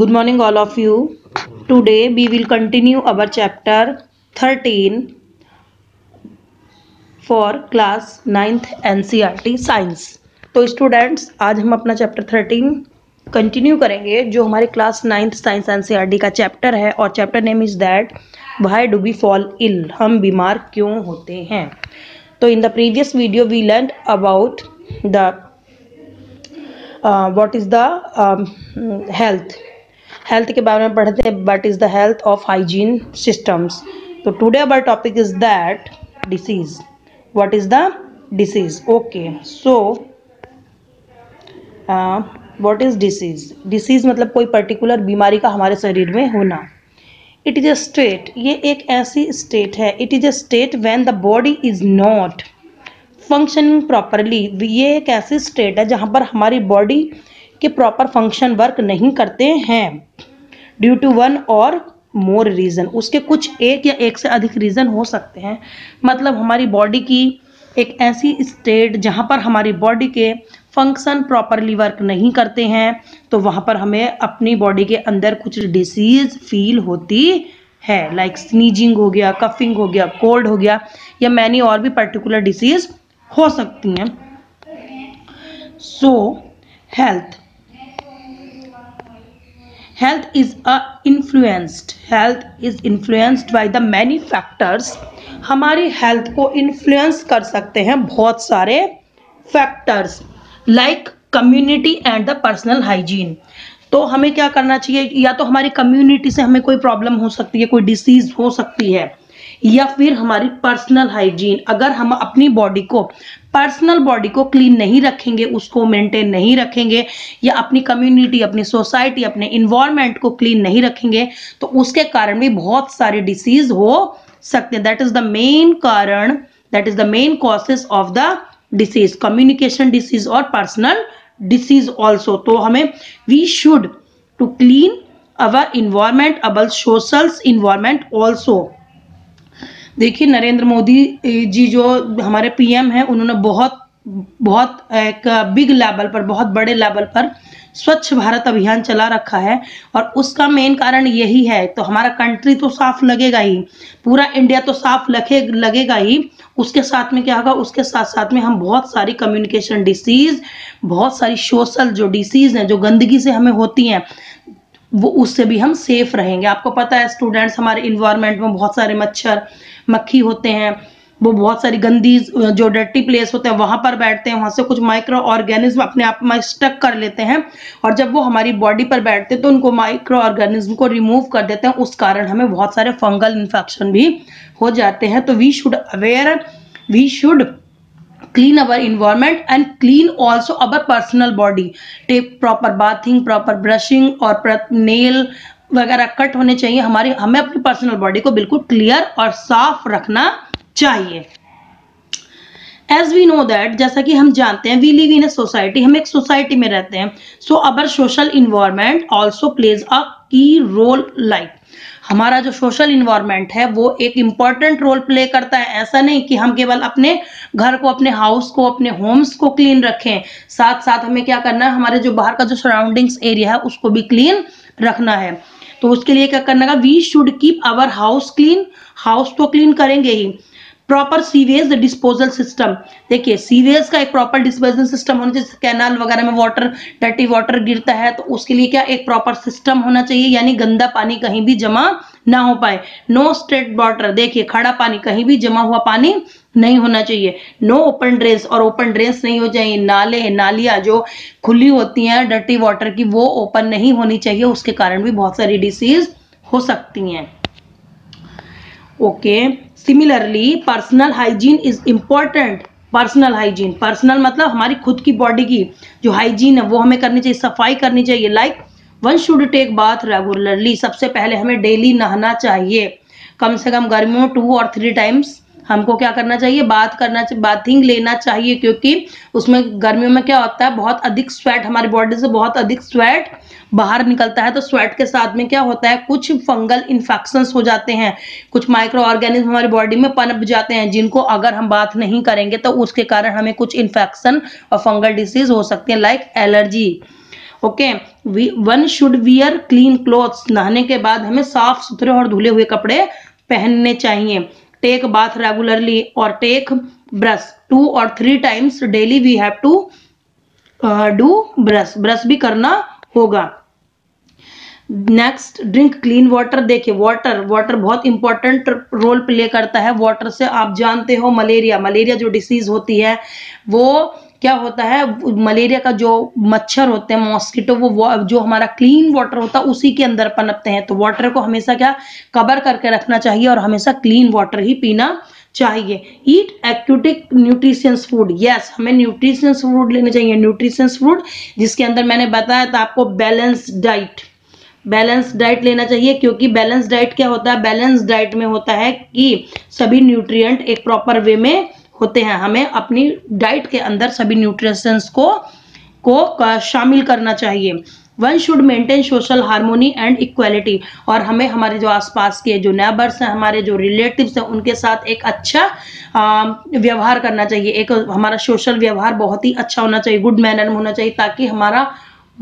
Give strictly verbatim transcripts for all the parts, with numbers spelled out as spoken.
Good morning all of you. Today we will continue our chapter thirteen for class ninth N C E R T science. तो students आज हम अपना chapter thirteen continue करेंगे जो हमारे class ninth science N C E R T का chapter है और chapter name is that why do we fall ill, हम बीमार क्यों होते हैं. तो in the previous video we learn about the what is the health health के बारे में पढ़ते हैं. What is the health of hygiene systems. तो today our topic is that disease. What is the disease. Okay so what is disease. Disease मतलब कोई particular बीमारी का हमारे शरीर में होना. इट इज़ अ स्टेट, ये एक ऐसी स्टेट है. It is a state when the body is not functioning properly. ये एक ऐसी स्टेट है जहाँ पर हमारी बॉडी के प्रॉपर फंक्शन वर्क नहीं करते हैं ड्यू टू वन और मोर रीज़न. उसके कुछ एक या एक से अधिक रीज़न हो सकते हैं. मतलब हमारी बॉडी की एक ऐसी स्टेट जहाँ पर हमारी बॉडी के फंक्शन प्रॉपरली वर्क नहीं करते हैं, तो वहाँ पर हमें अपनी बॉडी के अंदर कुछ डिसीज़ फील होती है. लाइक स्नीजिंग हो गया, कफिंग हो गया, कोल्ड हो गया, या मैनी और भी पर्टिकुलर डिसीज़ हो सकती हैं. So health health is a influenced health is influenced by the many factors. हमारी हेल्थ को इन्फ्लुएंस कर सकते हैं बहुत सारे factors like community and the personal hygiene. तो हमें क्या करना चाहिए, या तो हमारी कम्युनिटी से हमें कोई प्रॉब्लम हो सकती है, कोई डिसीज हो सकती है, या फिर हमारी पर्सनल हाइजीन. अगर हम अपनी बॉडी को पर्सनल बॉडी को क्लीन नहीं रखेंगे, उसको मेंटेन नहीं रखेंगे, या अपनी कम्युनिटी, अपनी सोसाइटी, अपने इन्वायरमेंट को क्लीन नहीं रखेंगे, तो उसके कारण भी बहुत सारे डिसीज हो सकते हैं. दैट इज द मेन कारण, that is the main causes of the disease, communication disease और पर्सनल डिसीज ऑल्सो. तो हमें we should to clean our environment, our socials environment also. देखिए नरेंद्र मोदी जी जो हमारे पीएम हैं, उन्होंने बहुत बहुत एक बिग लेवल पर, बहुत बड़े लेवल पर स्वच्छ भारत अभियान चला रखा है और उसका मेन कारण यही है. तो हमारा कंट्री तो साफ लगेगा ही, पूरा इंडिया तो साफ लगे लगेगा ही, उसके साथ में क्या होगा, उसके साथ साथ में हम बहुत सारी कम्युनिकेशन डिसीज, बहुत सारी सोशल जो डिसीज हैं, जो गंदगी से हमें होती हैं, वो उससे भी हम सेफ रहेंगे. आपको पता है स्टूडेंट्स, हमारे इन्वायरमेंट में बहुत सारे मच्छर मक्खी होते हैं, वो बहुत सारी गंदी जो डर्टी प्लेस होते हैं वहाँ पर बैठते हैं, वहाँ से कुछ माइक्रो ऑर्गेनिज्म अपने आप में स्टक कर लेते हैं और जब वो हमारी बॉडी पर बैठते हैं तो उनको माइक्रो ऑर्गेनिज्म को रिमूव कर देते हैं. उस कारण हमें बहुत सारे फंगल इन्फेक्शन भी हो जाते हैं. तो we should aware, we should clean our environment and clean also our personal body. Take proper bathing, proper brushing और नेल वगैरह कट होने चाहिए. हमारे हमें अपनी पर्सनल बॉडी को बिल्कुल क्लियर और साफ रखना चाहिए. एज वी नो दैट, जैसा कि हम जानते हैं, we live in a society, हम एक सोसाइटी में रहते हैं. So our social environment also plays a key role. Like हमारा जो सोशल इन्वायरमेंट है वो एक इम्पॉर्टेंट रोल प्ले करता है. ऐसा नहीं कि हम केवल अपने घर को, अपने हाउस को, अपने होम्स को क्लीन रखें, साथ साथ हमें क्या करना है, हमारे जो बाहर का जो सराउंडिंग्स एरिया है उसको भी क्लीन रखना है. तो उसके लिए क्या करना है, we should keep our house clean. House तो क्लीन करेंगे ही. Proper sewage disposal system. देखिए सीवेज का एक प्रॉपर डिस्पोजल सिस्टम होना चाहिए. कैनाल वगैरह में वाटर, डर्टी वाटर गिरता है तो उसके लिए क्या एक प्रॉपर सिस्टम होना चाहिए, यानी गंदा पानी कहीं भी जमा ना हो पाए. नो स्ट्रेट वाटर, देखिए खड़ा पानी, कहीं भी जमा हुआ पानी नहीं होना चाहिए. नो ओपन ड्रेन्स, और ओपन ड्रेन्स नहीं हो चाहिए. नाले नालियाँ जो खुली होती हैं डर्टी वाटर की, वो ओपन नहीं होनी चाहिए. उसके कारण भी बहुत सारी डिसीज हो सकती हैं. Okay similarly personal hygiene is important. Personal hygiene, personal मतलब हमारी खुद की बॉडी की जो हाइजीन है वो हमें करनी चाहिए, सफाई करनी चाहिए. Like one should take bath regularly. सबसे पहले हमें डेली नहाना चाहिए. कम से कम गर्मियों टू और थ्री टाइम्स हमको क्या करना चाहिए, बाथ करना चाहिए, बाथिंग लेना चाहिए, क्योंकि उसमें गर्मियों में क्या होता है, बहुत अधिक स्वेट हमारी बॉडी से बहुत अधिक स्वेट बाहर निकलता है. तो स्वेट के साथ में क्या होता है, कुछ फंगल इन्फेक्शंस हो जाते हैं, कुछ माइक्रो ऑर्गेनिज्म हमारी बॉडी में पनप जाते हैं, जिनको अगर हम बात नहीं करेंगे तो उसके कारण हमें कुछ इन्फेक्शन और फंगल डिसीज हो सकती है. Like allergy okay, one should wear clean clothes, नहाने के बाद हमें साफ सुथरे और धुले हुए कपड़े पहनने चाहिए। टेक बाथ रेगुलरली और टेक ब्रश, टू और three times daily we have to do brush, brush भी करना होगा। नेक्स्ट, ड्रिंक क्लीन वाटर, देखिए वाटर वाटर बहुत इंपॉर्टेंट रोल प्ले करता है। वाटर से आप जानते हो मलेरिया, मलेरिया जो डिसीज होती है वो क्या होता है, मलेरिया का जो मच्छर होते हैं मॉस्किटो वो जो हमारा क्लीन वाटर होता है उसी के अंदर पनपते हैं। तो वाटर को हमेशा क्या कवर करके रखना चाहिए और हमेशा क्लीन वाटर ही पीना चाहिए। Eat aquatic nutritious food, yes हमें न्यूट्रिशियस फूड लेने चाहिए, न्यूट्रिशियस फूड जिसके अंदर मैंने बताया था आपको बैलेंस डाइट, बैलेंस डाइट लेना चाहिए क्योंकि बैलेंस डाइट क्या होता है, बैलेंस डाइट में होता है कि सभी न्यूट्रिएंट एक प्रॉपर वे में होते हैं। हमें अपनी डाइट के अंदर सभी न्यूट्रिशंस को को शामिल करना चाहिए। One should maintain social harmony and equality, और हमें हमारे जो आसपास के जो नेबर्स हैं, हमारे जो रिलेटिव्स हैं उनके साथ एक अच्छा व्यवहार करना चाहिए। एक हमारा सोशल व्यवहार बहुत ही अच्छा होना चाहिए, गुड मैनर में होना चाहिए ताकि हमारा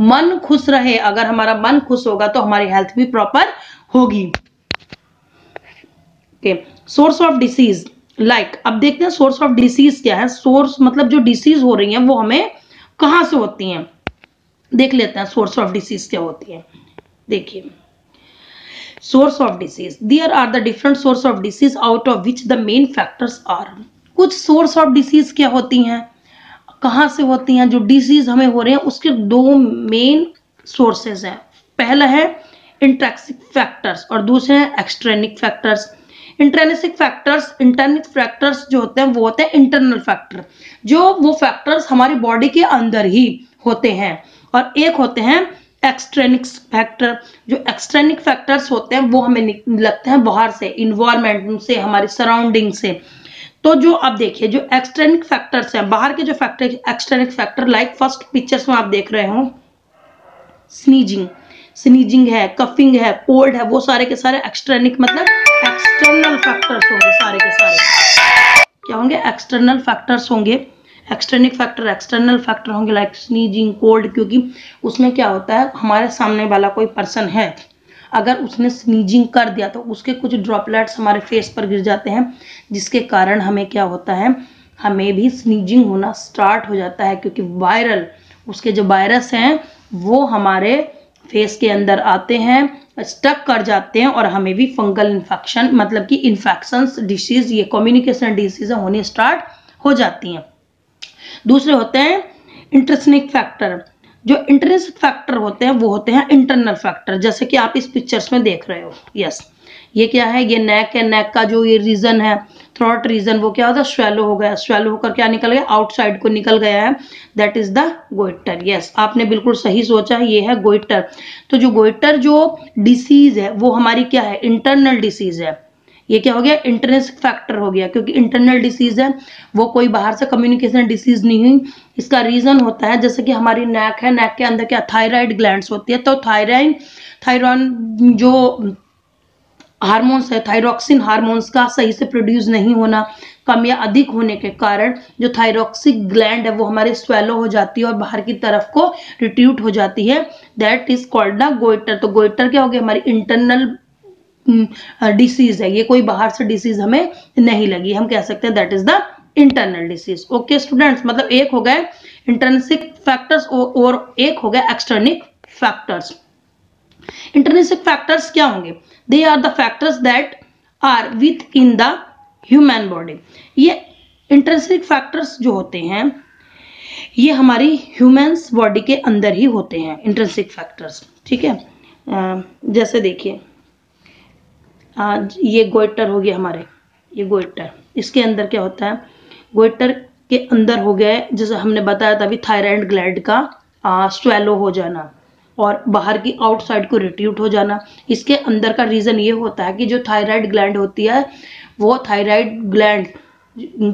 मन खुश रहे। अगर हमारा मन खुश होगा तो हमारी हेल्थ भी प्रॉपर होगी। सोर्स ऑफ डिसीज, लाइक अब देखते हैं सोर्स ऑफ डिसीज क्या है। सोर्स मतलब जो डिसीज हो रही है वो हमें कहाँ से होती हैं, देख लेते हैं सोर्स ऑफ डिसीज क्या होती है। देखिए source of disease, there are the different source of disease out of which the main factors are, कुछ सोर्स ऑफ डिसीज क्या होती हैं, कहाँ से होती हैं, जो डिसीज हमें हो रहे हैं उसके दो मेन सोर्सेज हैं। पहला है इंट्रिंसिक फैक्टर्स और दूसरे हैं extrinsic factors. Intrinsic factors, intrinsic factors जो होते हैं वो होते हैं इंटरनल फैक्टर, जो वो फैक्टर्स हमारी बॉडी के अंदर ही होते हैं, और एक होते हैं एक्सटर्निक फैक्टर, जो एक्सटर्निक फैक्टर्स होते हैं वो हमें लगते हैं बाहर से, इन्वायरमेंट से, हमारी सराउंडिंग से। तो जो आप देखिए जो एक्सटर्निक फैक्टर्स हैं, बाहर के जो factor एक्सटर्निक factor, like first pictures में आप देख रहे हो स्नीजिंग, स्नीजिंग है, कफिंग है, कोल्ड है, वो सारे के सारे एक्सटर्निक मतलब एक्सटर्नल फैक्टर्स होंगे, सारे के सारे क्या होंगे, एक्सटर्नल फैक्टर्स होंगे। एक्सटर्निक फैक्टर एक्सटर्नल फैक्टर होंगे लाइक स्नीजिंग, कोल्ड, क्योंकि उसमें क्या होता है हमारे सामने वाला कोई पर्सन है, अगर उसने स्नीजिंग कर दिया तो उसके कुछ ड्रॉपलेट्स हमारे फेस पर गिर जाते हैं जिसके कारण हमें क्या होता है, हमें भी स्नीजिंग होना स्टार्ट हो जाता है क्योंकि वायरल उसके जो वायरस हैं वो हमारे फेस के अंदर आते हैं, स्टक कर जाते हैं और हमें भी फंगल इन्फेक्शन मतलब कि इन्फेक्शंस डिसीज, ये कम्युनिकेशन डिसीज होनी स्टार्ट हो जाती हैं। दूसरे होते हैं इंट्रिंसिक फैक्टर, जो इंटरेस्ट फैक्टर होते हैं वो होते हैं इंटरनल फैक्टर, जैसे कि आप इस पिक्चर्स में देख रहे हो। यस ये क्या है, ये नेक है, नेक का जो ये रीजन है थ्रोट रीजन वो क्या होता है स्वेलो हो गया, स्वेलो होकर क्या निकल गया आउटसाइड को निकल गया है, that is the goitre. Yes आपने बिल्कुल सही सोचा है, ये है गोइटर। तो जो गोइटर जो डिसीज है वो हमारी क्या है, इंटरनल डिसीज है। ये क्या हो गया, इंटरनेसिक फैक्टर हो गया क्योंकि इंटरनल डिसीज है, वो कोई बाहर से कम्युनिकेशन डिसीज नहीं हुई। इसका रीजन होता है जैसे कि हमारी नेक है, नेक के अंदर क्या थायराइड ग्लैंड्स होती है, तो थायराइड थायरॉन जो हार्मोन्स है, थायरोक्सिन हार्मोन्स का सही से प्रोड्यूस नहीं होना, कम या अधिक होने के कारण जो थायरोक्सिक ग्लैंड है वो हमारे स्वेलो हो जाती है और बाहर की तरफ को रिट्यूट हो जाती है, that is called the goitre. तो गोइटर क्या हो गया, हमारी इंटरनल डिसीज है, ये कोई बाहर से डिसीज हमें नहीं लगी, हम कह सकते हैं that is the internal disease. Okay students, मतलब एक हो गए इंट्रिंसिक फैक्टर्स और एक हो गए एक्सटर्निक फैक्टर्स। इंट्रिंसिक फैक्टर्स क्या होंगे, they are the factors that are within the human body. ये इंट्रिंसिक फैक्टर्स जो होते हैं ये हमारी ह्यूमन्स बॉडी के अंदर ही होते हैं इंट्रिंसिक फैक्टर्स, ठीक है। आ, जैसे देखिए आ, ये गोइटर हो गया हमारे, ये गोइटर इसके अंदर क्या होता है, गोइटर के अंदर हो गया जैसे हमने बताया था अभी थायराइड ग्लैंड का स्वेलो हो जाना और बाहर की आउटसाइड को रिट्यूट हो जाना। इसके अंदर का रीज़न ये होता है कि जो थायराइड ग्लैंड होती है वो थायराइड ग्लैंड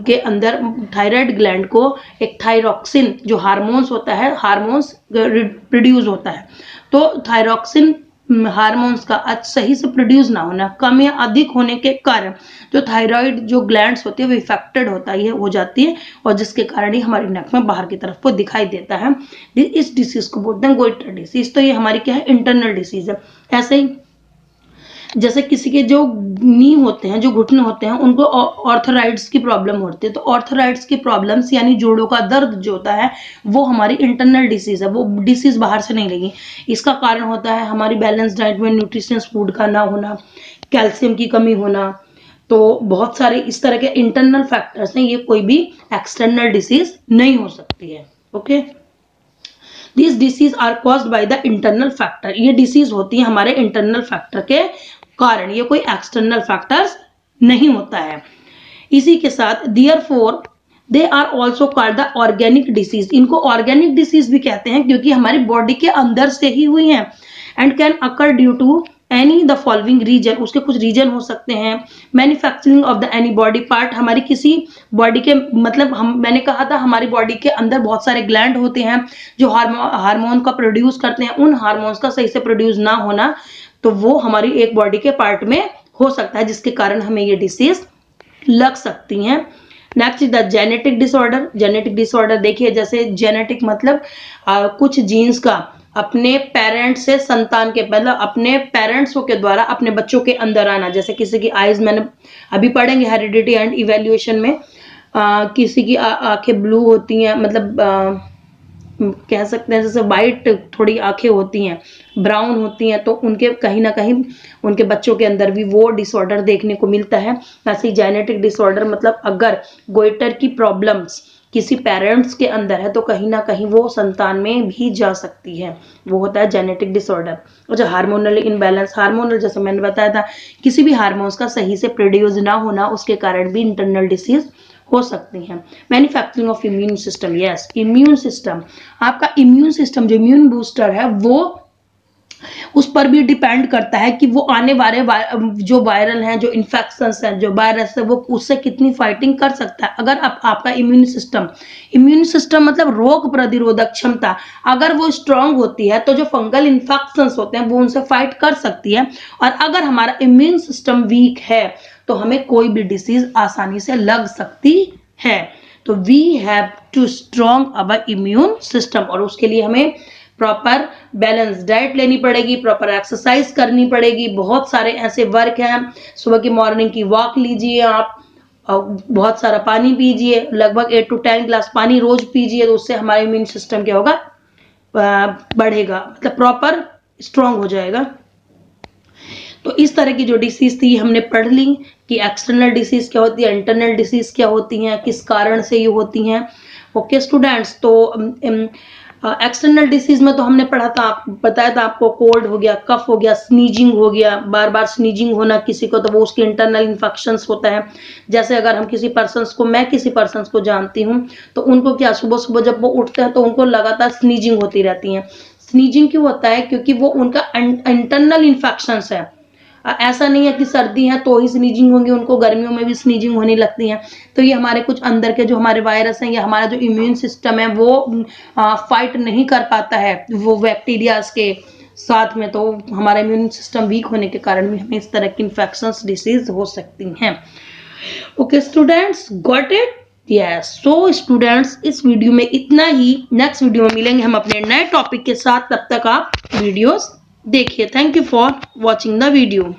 के अंदर थायराइड ग्लैंड को एक थायरोक्सिन जो हार्मोन्स होता है, हार्मोन्स प्रोड्यूस होता है, तो थायरोक्सिन हार्मोन्स का सही से प्रोड्यूस ना होना, कम या अधिक होने के कारण जो थायराइड जो ग्लैंड्स होती है वो इफेक्टेड होता है हो जाती है और जिसके कारण ही हमारी नेक में बाहर की तरफ को दिखाई देता है। इस डिसीज को बोलते हैं गोइटर डिसीज। तो ये हमारी क्या है, इंटरनल डिसीज है। ऐसे ही जैसे किसी के जो नी होते हैं, जो घुटने होते हैं, उनको ऑर्थराइड्स की प्रॉब्लम होती है। तो ऑर्थराइड्स की प्रॉब्लम्स यानी जोड़ों का दर्द जो होता है वो हमारी इंटरनल डिसीज है, वो डिसीज बाहर से नहीं लगी। इसका कारण होता है हमारी बैलेंस डाइट में न्यूट्रिशंस फूड का ना होना, कैल्शियम की कमी होना। तो बहुत सारे इस तरह के इंटरनल फैक्टर्स हैं, ये कोई भी एक्सटर्नल डिसीज नहीं हो सकती है। Okay, this disease are caused by the internal factor. ये डिसीज होती है हमारे इंटरनल फैक्टर के कारण, ये कोई एक्सटर्नल फैक्टर्स नहीं होता है। इसी के साथ therefore they are also called the organic disease. इनको ऑर्गेनिक डिसीज भी कहते हैं क्योंकि हमारी बॉडी के अंदर से ही हुई है। And can occur due to any the following reason, उसके कुछ रीजन हो सकते हैं। Manufacturing of the any body part, हमारी किसी बॉडी के मतलब हम मैंने कहा था हमारी बॉडी के अंदर बहुत सारे ग्लैंड होते हैं जो हार्मोन का प्रोड्यूस करते हैं। उन हार्मोन्स का सही से प्रोड्यूस ना होना तो वो हमारी एक बॉडी के पार्ट में हो सकता है जिसके कारण हमें ये डिसीज लग सकती हैं। Next is the genetic disorder. Genetic disorder देखिए, जैसे जेनेटिक मतलब आ, कुछ जीन्स का अपने पेरेंट्स से संतान के मतलब अपने पेरेंट्सों के द्वारा अपने बच्चों के अंदर आना। जैसे किसी की आईज, मैंने अभी पढ़ेंगे हेरिडिटी एंड इवेल्युएशन में, आ, किसी की आंखें ब्लू होती हैं, मतलब आ, कह सकते हैं जैसे वाइट थोड़ी आंखें होती हैं, ब्राउन होती हैं, तो उनके कहीं ना कहीं उनके बच्चों के अंदर भी वो डिसऑर्डर देखने को मिलता है। वैसे ही जेनेटिक डिसऑर्डर मतलब अगर गोइटर की प्रॉब्लम्स किसी पेरेंट्स के अंदर है तो कहीं ना कहीं वो संतान में भी जा सकती है, वो होता है जेनेटिक डिसऑर्डर। और जो हार्मोनल इनबैलेंस, हार्मोनल जैसे मैंने बताया था किसी भी हार्मोन्स का सही से प्रोड्यूस ना होना, उसके कारण भी इंटरनल डिसीज हो सकती हैं। Manufacturing of immune system, yes immune system, आपका इम्यून सिस्टम जो इम्यून बूस्टर है वो उस पर भी डिपेंड करता है कि वो आने वाले जो वायरल हैं, जो इन्फेक्शंस हैं, जो वायरस है वो उससे कितनी फाइटिंग कर सकता है। अगर आप, आपका इम्यून सिस्टम इम्यून सिस्टम मतलब रोग प्रतिरोधक क्षमता, अगर वो स्ट्रांग होती है तो जो फंगल इन्फेक्शंस होते हैं वो उनसे फाइट कर सकती है। और अगर हमारा इम्यून सिस्टम वीक है तो हमें कोई भी डिसीज आसानी से लग सकती है। तो we have to strong our immune system, और उसके लिए हमें प्रॉपर बैलेंस डाइट लेनी पड़ेगी, प्रॉपर एक्सरसाइज करनी पड़ेगी। बहुत सारे ऐसे वर्क हैं, सुबह की मॉर्निंग की वॉक लीजिए आप, और बहुत सारा पानी पीजिए, लगभग एट टू टेन ग्लास पानी रोज पीजिए, तो उससे हमारा इम्यून सिस्टम क्या होगा, बढ़ेगा, मतलब प्रॉपर स्ट्रांग हो जाएगा। तो इस तरह की जो डिसीज थी हमने पढ़ ली कि एक्सटर्नल डिसीज क्या होती है, इंटरनल डिसीज क्या होती हैं, किस कारण से ये होती हैं। ओके स्टूडेंट्स, तो एक्सटर्नल डिसीज में तो हमने पढ़ा था, आप बताया था आपको, कोल्ड हो गया, कफ हो गया, स्नीजिंग हो गया, बार बार स्नीजिंग होना किसी को, तो वो उसके इंटरनल इन्फेक्शंस होता है। जैसे अगर हम किसी पर्सनस को मैं किसी पर्सनस को जानती हूँ तो उनको क्या सुबह सुबह जब वो उठते हैं तो उनको लगातार स्नीजिंग होती रहती है। स्नीजिंग क्यों होता है, क्योंकि वो उनका इंटरनल इन्फेक्शंस है। ऐसा नहीं है कि सर्दी है तो ही स्नीजिंग होंगी, उनको गर्मियों में भी स्नीजिंग होने लगती है। तो ये हमारे कुछ अंदर के जो हमारे वायरस हैं या हमारा जो इम्यून सिस्टम है वो आ, फाइट नहीं कर पाता है वो बैक्टीरियाज के साथ में, तो हमारा इम्यून सिस्टम वीक होने के कारण भी हमें इस तरह की इन्फेक्शंस डिसीज हो सकती हैं। Okay students, got it? Yes. So students, इस वीडियो में इतना ही, नेक्स्ट वीडियो में मिलेंगे हम अपने नए टॉपिक के साथ। तब तक आप वीडियोज़ देखिए। Thank you for watching the video.